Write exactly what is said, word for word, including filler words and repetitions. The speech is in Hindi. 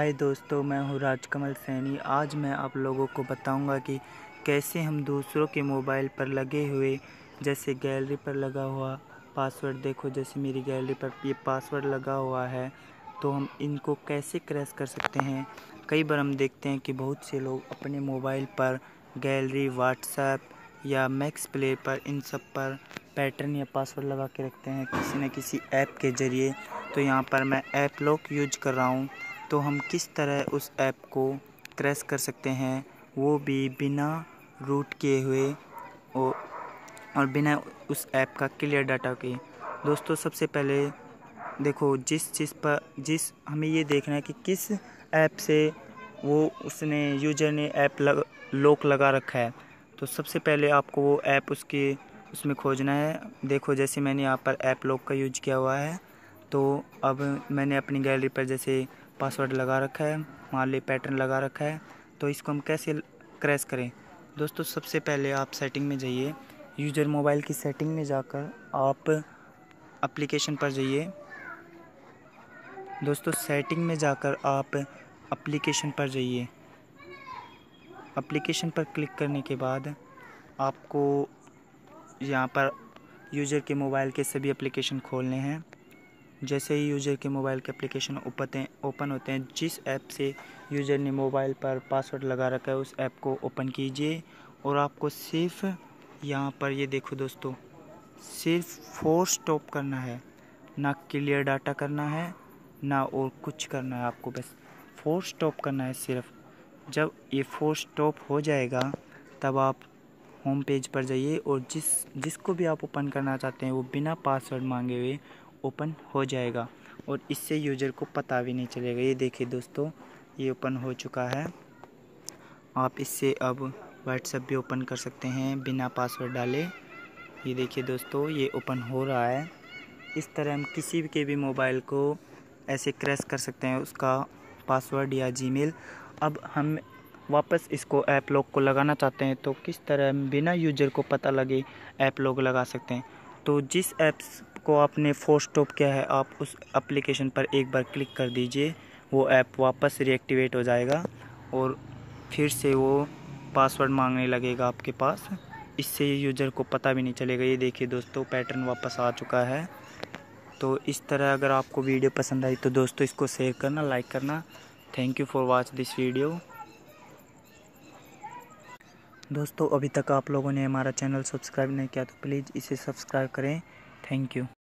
हाय दोस्तों, मैं हूँ राजकमल सैनी। आज मैं आप लोगों को बताऊंगा कि कैसे हम दूसरों के मोबाइल पर लगे हुए, जैसे गैलरी पर लगा हुआ पासवर्ड, देखो जैसे मेरी गैलरी पर ये पासवर्ड लगा हुआ है, तो हम इनको कैसे क्रैश कर सकते हैं। कई बार हम देखते हैं कि बहुत से लोग अपने मोबाइल पर गैलरी, व्हाट्सएप या मैक्स प्ले पर, इन सब पर पैटर्न या पासवर्ड लगा के रखते हैं किसी न किसी ऐप के ज़रिए। तो यहाँ पर मैं ऐप लॉक यूज कर रहा हूँ, तो हम किस तरह उस ऐप को क्रैश कर सकते हैं, वो भी बिना रूट किए हुए और बिना उस ऐप का क्लियर डाटा के। दोस्तों, सबसे पहले देखो जिस चीज़ पर जिस हमें ये देखना है कि किस ऐप से वो उसने यूजर ने ऐप लग, लॉक लगा रखा है। तो सबसे पहले आपको वो ऐप उसके उसमें खोजना है। देखो जैसे मैंने यहाँ पर ऐप लॉक का यूज किया हुआ है, तो अब मैंने अपनी गैलरी पर जैसे पासवर्ड लगा रखा है, मान ली पैटर्न लगा रखा है, तो इसको हम कैसे क्रैश करें। दोस्तों, सबसे पहले आप सेटिंग में जाइए, यूजर मोबाइल की सेटिंग में जाकर आप एप्लीकेशन पर जाइए। दोस्तों, सेटिंग में जाकर आप एप्लीकेशन पर जाइए। एप्लीकेशन पर क्लिक करने के बाद आपको यहाँ पर यूजर के मोबाइल के सभी एप्लीकेशन खोलने हैं। जैसे ही यूजर के मोबाइल के एप्लीकेशन ओपन होते हैं, जिस ऐप से यूजर ने मोबाइल पर पासवर्ड लगा रखा है उस ऐप को ओपन कीजिए, और आपको सिर्फ यहाँ पर ये देखो दोस्तों, सिर्फ फोर्स स्टॉप करना है, ना क्लियर डाटा करना है ना और कुछ करना है, आपको बस फोर्स स्टॉप करना है सिर्फ। जब ये फोर्स स्टॉप हो जाएगा तब आप होम पेज पर जाइए, और जिस जिसको भी आप ओपन करना चाहते हैं वो बिना पासवर्ड मांगे हुए ओपन हो जाएगा, और इससे यूजर को पता भी नहीं चलेगा। ये देखिए दोस्तों, ये ओपन हो चुका है। आप इससे अब व्हाट्सएप भी ओपन कर सकते हैं बिना पासवर्ड डाले। ये देखिए दोस्तों, ये ओपन हो रहा है। इस तरह हम किसी के भी मोबाइल को ऐसे क्रैश कर सकते हैं, उसका पासवर्ड या जीमेल। अब हम वापस इसको ऐप लॉक को लगाना चाहते हैं, तो किस तरह बिना यूजर को पता लगे ऐप लॉक लगा सकते हैं। तो जिस ऐप्स को आपने फोर्स स्टॉप किया है, आप उस एप्लीकेशन पर एक बार क्लिक कर दीजिए, वो ऐप वापस रिएक्टिवेट हो जाएगा और फिर से वो पासवर्ड मांगने लगेगा आपके पास, इससे यूजर को पता भी नहीं चलेगा। ये देखिए दोस्तों, पैटर्न वापस आ चुका है। तो इस तरह अगर आपको वीडियो पसंद आई तो दोस्तों इसको शेयर करना, लाइक करना। Thank you for watch this video. दोस्तों, अभी तक आप लोगों ने हमारा चैनल सब्सक्राइब नहीं किया तो प्लीज़ इसे सब्सक्राइब करें। Thank you.